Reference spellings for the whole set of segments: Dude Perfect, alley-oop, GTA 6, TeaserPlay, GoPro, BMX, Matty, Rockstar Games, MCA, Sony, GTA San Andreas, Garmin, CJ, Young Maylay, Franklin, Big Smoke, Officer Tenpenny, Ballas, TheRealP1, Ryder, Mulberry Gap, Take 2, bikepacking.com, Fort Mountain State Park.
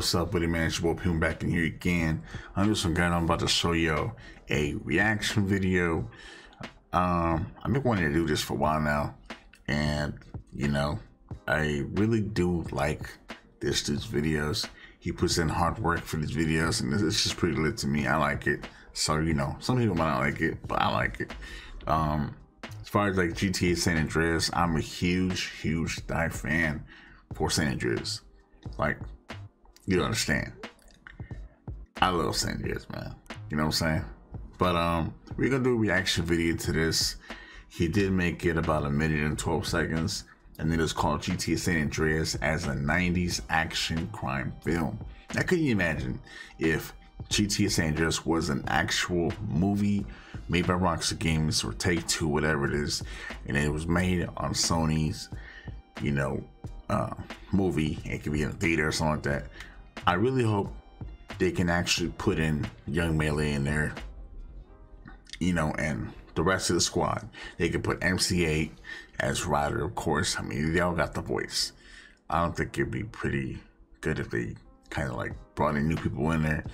what's up with it, man? It's your boy P1 back in here again. I'm just some guy. I'm about to show you a reaction video. I've been wanting to do this for a while now, and you know, I really do like this dude's videos. He puts in hard work for these videos, and it's just pretty lit to me. I like it. So you know, some people might not like it, but I like it. As far as like GTA San Andreas, I'm a huge die fan for San Andreas. Like, you don't understand. I love San Andreas, man. You know what I'm saying? But we're gonna do a reaction video to this. He did make it about 1 minute and 12 seconds, and it is called GTA San Andreas as a 90s action crime film. Now, can you imagine if GTA San Andreas was an actual movie made by Rockstar Games or Take 2, whatever it is, and it was made on Sony's, you know, movie? It could be in a theater or something like that. I really hope they can actually put in Young Maylay in there, you know, and the rest of the squad. They could put MCA as Ryder, of course. I mean, they all got the voice. I don't think it'd be pretty good if they kind of like brought in new people in there,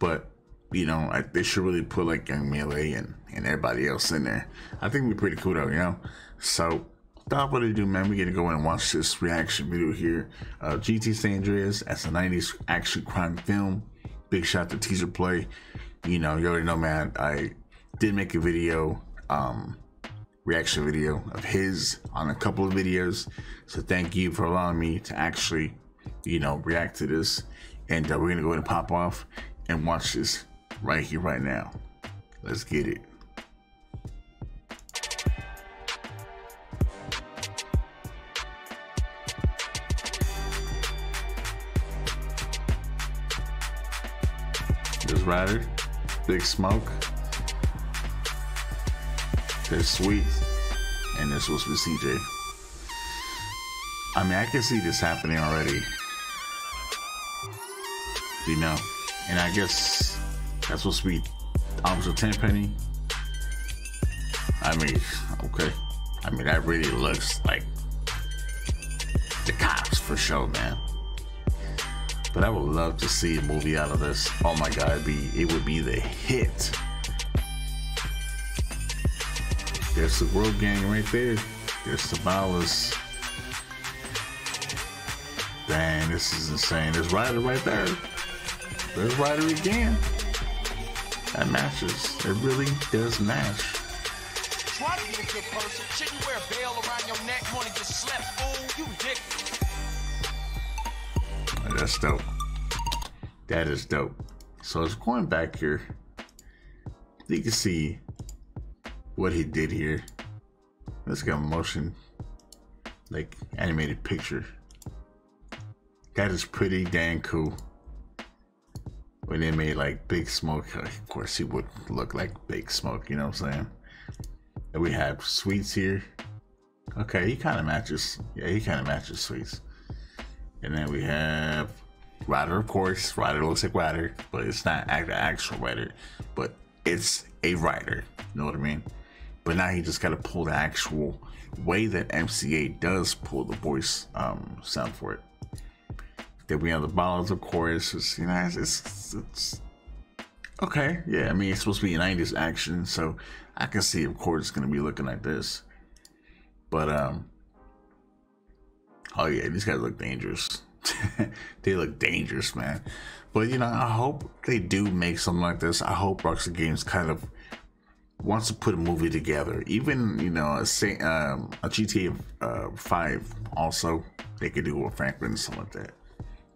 but you know, they should really put like Young Maylay and everybody else in there. I think it'd be pretty cool though, you know. So without what they do, man, we're gonna go in and watch this reaction video here. GTA San Andreas as a 90s action crime film. Big shout to TeaserPlay. You know, you already know, man, I did make a video, reaction video of his on a couple of videos, so thank you for allowing me to actually, you know, react to this. And we're gonna go ahead and pop off and watch this right here, right now. Let's get it. There's Ryder, Big Smoke, there's Sweet, and there's supposed to be CJ. I mean, I can see this happening already, you know. And I guess that's supposed to be Officer Tenpenny. I mean, okay. I mean, that really looks like the cops for sure, man. But I would love to see a movie out of this. Oh my God, it would be the hit. There's the World Gang right there. There's the Ballas. Dang, this is insane. There's Ryder right there. There's Ryder again. That matches. It really does match. Try to be a good person. Shouldn't wear a veil around your neck. Want to get slept. Oh, you dick. That's dope. That is dope. So it's going back here. You can see what he did here. Let's get a motion, like animated picture. That is pretty dang cool. When they made like Big Smoke, of course he would look like Big Smoke, you know what I'm saying? And we have Sweets here. Okay, he kind of matches. Yeah, he kind of matches Sweets. And then we have Ryder, of course. Ryder looks like Ryder, but it's not the actual Ryder, but it's a Ryder, you know what I mean? But now he just got to pull the actual way that MCA does pull the voice sound for it. Then we have the Ballas, of course. It's, you know, it's okay. Yeah, I mean, it's supposed to be a 90s action, so I can see, of course, it's gonna be looking like this. But oh yeah, these guys look dangerous. They look dangerous, man. But you know, I hope they do make something like this. I hope Rockstar Games kind of wants to put a movie together, even, you know, a GTA 5 also. They could do with Franklin and something like that.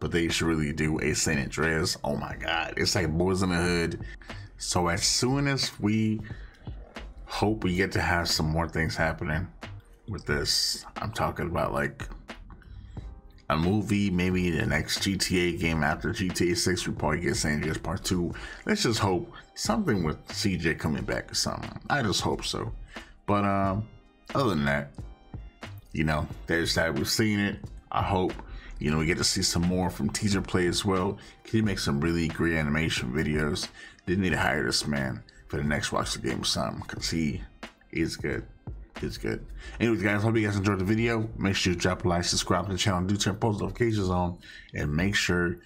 But they should really do a San Andreas. Oh my God, it's like Boys in the Hood. So as soon as we hope we get to have some more things happening with this, I'm talking about like a movie, maybe the next GTA game after GTA 6, we probably get San Andreas Part 2. Let's just hope something with CJ coming back or something. I just hope so. But other than that, you know, there's that. We've seen it. I hope, you know, we get to see some more from TeaserPlay as well. He makes some really great animation videos. They need to hire this man for the next Rockstar Game or something, because he is good. It's good. Anyways, guys, hope you guys enjoyed the video. Make sure you drop a like, subscribe to the channel, do turn post notifications on, and make sure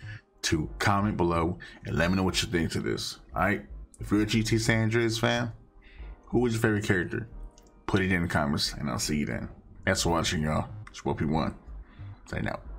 to comment below and let me know what you think to this. All right, if you're a GTA San Andreas fan, who was your favorite character? Put it in the comments, and I'll see you then. Thanks for watching, y'all. It's TheRealP1. Signing out.